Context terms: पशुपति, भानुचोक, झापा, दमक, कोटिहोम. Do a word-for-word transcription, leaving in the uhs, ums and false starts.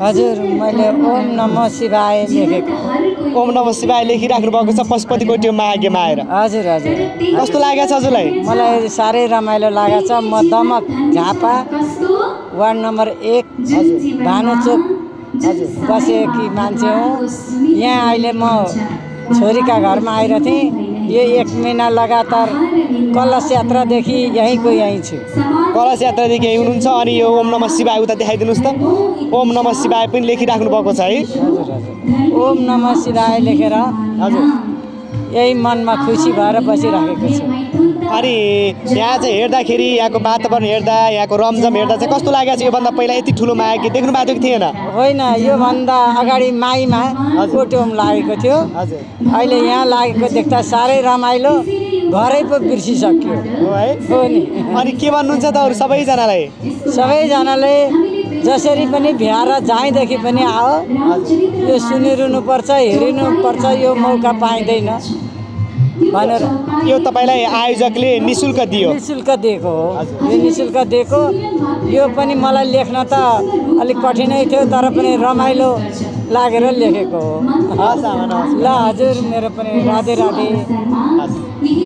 हजुर मैले ओम नमः शिवाय लेखेको। ओम नमः शिवाय लेखिराख्नु भएको छ पशुपतिको त्यो माघेमा आएर। हजुर हजुर। कस्तो लागेछ हजुरलाई? मलाई सारै रमाइलो लागेको छ। म दमक झापा वार्ड नम्बर एक भानुचोक बसेकी मान्छे हुँ। यहाँ अहिले म छोरीका घरमा आएर थिएँ। यो एक महिना लगातार कलश यात्रादेखि यहीँको यहीँ छु। कलश यात्रादेखि यहीँ हुनुहुन्छ अनि यो ओम नमः शिवाय उता देखाइदिनुहोस् त। ओम नमः शिवाय पनि लेखिराख्नु भएको छ है? हजुर हजुर। ओम नमः शिवाय लेखेर हजुर यही मनमा खुसी भएर बसिराखेको छु। अनि यहाँ चाहिँ हेर्दाखेरि यहाँको वातावरण हेर्दा यहाँको रमझम हेर्दा चाहिँ कस्तो लागेको छ? योभन्दा पहिला यति ठुलो माया कि देख्नु भएको थिएन? होइन, योभन्दा अगाडि माईमा कोटोम लागेको थियो। हजुर। अहिले यहाँ लागेको देख्दा साह्रै रमाइलो, घरै पो बिर्सिसक्यो है। हो नि। अनि के भन्नुहुन्छ त अरू सबैजनालाई? सबैजनाले जसरी पनि भ्याएर जाँदेखि पनि आओ, यो सुनिरहनुपर्छ, हेरिनुपर्छ, यो मौका पाइँदैन भनेर। यो तपाईँलाई आयोजकले निःशुल्क दियो? निःशुल्क दिएको हो, यो निःशुल्क दिएको। यो पनि मलाई लेख्न त अलिक कठिनै थियो तर पनि रमाइलो लागेर लेखेको हो। ल हजुर, मेरो पनि राधे राधे।